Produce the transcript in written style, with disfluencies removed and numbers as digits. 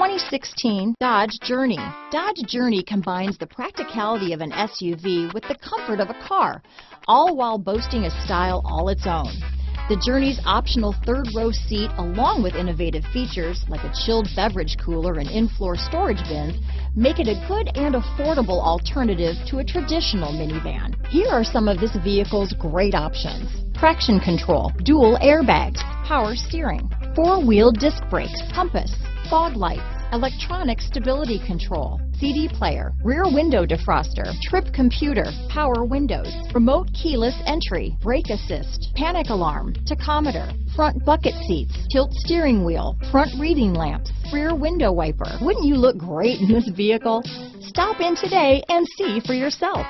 2016 Dodge Journey. Dodge Journey combines the practicality of an SUV with the comfort of a car, all while boasting a style all its own. The Journey's optional third-row seat, along with innovative features like a chilled beverage cooler and in-floor storage bins, make it a good and affordable alternative to a traditional minivan. Here are some of this vehicle's great options: traction control, dual airbags, power steering, four-wheel disc brakes, compass, fog lights, electronic stability control, CD player, rear window defroster, trip computer, power windows, remote keyless entry, brake assist, panic alarm, tachometer, front bucket seats, tilt steering wheel, front reading lamps, rear window wiper. Wouldn't you look great in this vehicle? Stop in today and see for yourself.